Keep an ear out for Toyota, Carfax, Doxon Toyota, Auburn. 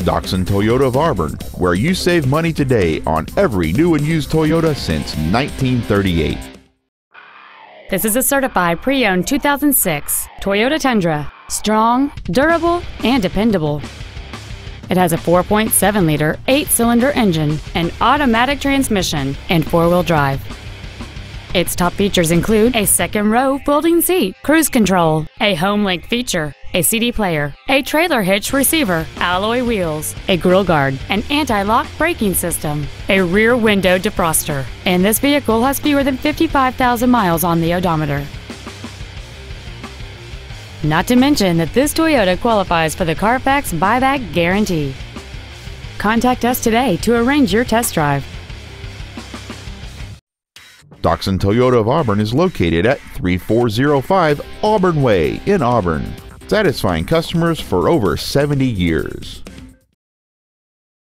Doxon Toyota of Auburn, where you save money today on every new and used Toyota since 1938. This is a certified pre-owned 2006 Toyota Tundra. Strong, durable, and dependable. It has a 4.7-liter, 8-cylinder engine, an automatic transmission, and 4-wheel drive. Its top features include a second-row folding seat, cruise control, a home link feature, a CD player, a trailer hitch receiver, alloy wheels, a grille guard, an anti-lock braking system, a rear window defroster, and this vehicle has fewer than 55,000 miles on the odometer. Not to mention that this Toyota qualifies for the Carfax buyback guarantee. Contact us today to arrange your test drive. Doxon Toyota of Auburn is located at 3405 Auburn Way in Auburn, satisfying customers for over 70 years.